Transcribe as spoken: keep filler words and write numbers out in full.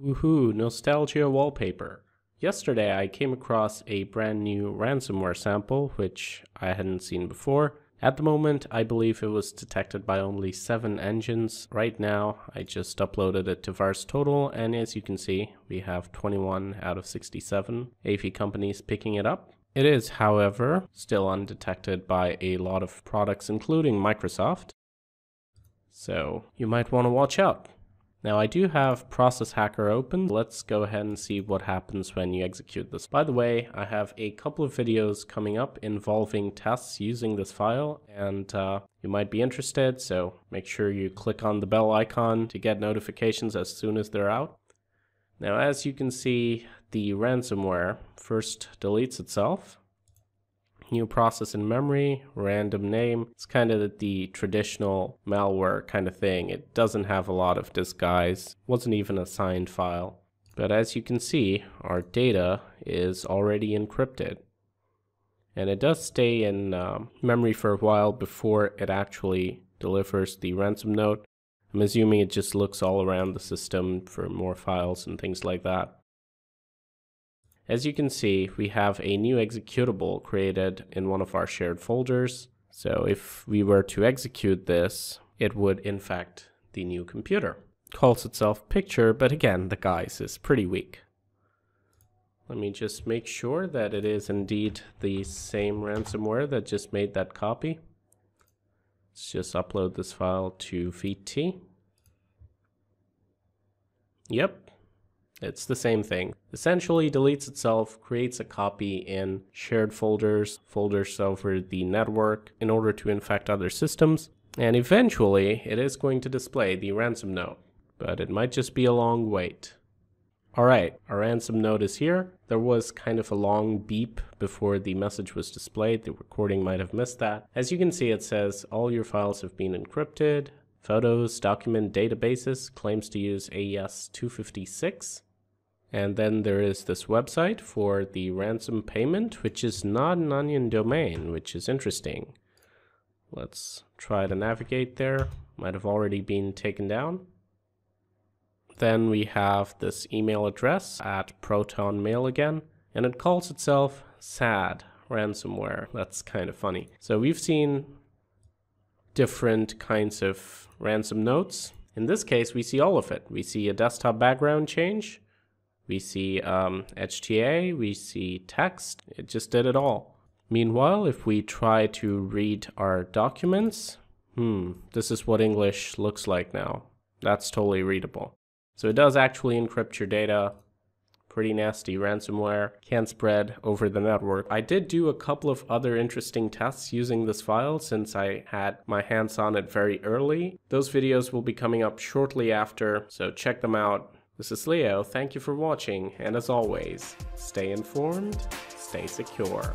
Woohoo, nostalgia wallpaper. Yesterday I came across a brand new ransomware sample which I hadn't seen before. At the moment I believe it was detected by only seven engines. Right now I just uploaded it to VirusTotal and as you can see we have twenty-one out of sixty-seven A V companies picking it up. It is, however, still undetected by a lot of products including Microsoft. So you might want to watch out. Now I do have Process Hacker open. Let's go ahead and see what happens when you execute this. By the way, I have a couple of videos coming up involving tests using this file and uh, you might be interested, so make sure you click on the bell icon to get notifications as soon as they're out. Now as you can see, the ransomware first deletes itself. New process in memory, random name. It's kind of the traditional malware kind of thing. It doesn't have a lot of disguise. Wasn't even a signed file. But as you can see, our data is already encrypted. And it does stay in um, memory for a while before it actually delivers the ransom note. I'm assuming it just looks all around the system for more files and things like that. As you can see, we have a new executable created in one of our shared folders. So if we were to execute this, it would infect the new computer. Calls itself picture, but again, the guise is pretty weak. Let me just make sure that it is indeed the same ransomware that just made that copy. Let's just upload this file to V T. Yep. It's the same thing. Essentially deletes itself, creates a copy in shared folders, folders over the network in order to infect other systems. And eventually it is going to display the ransom note, but it might just be a long wait. All right, our ransom note is here. There was kind of a long beep before the message was displayed. The recording might have missed that. As you can see, it says all your files have been encrypted. Photos, document, databases, claims to use A E S two fifty-six. And then there is this website for the ransom payment, which is not an Onion domain, which is interesting. Let's try to navigate there. Might have already been taken down. Then we have this email address at ProtonMail again, and it calls itself S A D Ransomware. That's kind of funny. So we've seen different kinds of ransom notes. In this case, we see all of it. We see a desktop background change. We see um, H T A, we see text, it just did it all. Meanwhile, if we try to read our documents, hmm, this is what English looks like now. That's totally readable. So it does actually encrypt your data. Pretty nasty ransomware, can spread over the network. I did do a couple of other interesting tests using this file since I had my hands on it very early. Those videos will be coming up shortly after, so check them out. This is Leo, thank you for watching, and as always, stay informed, stay secure.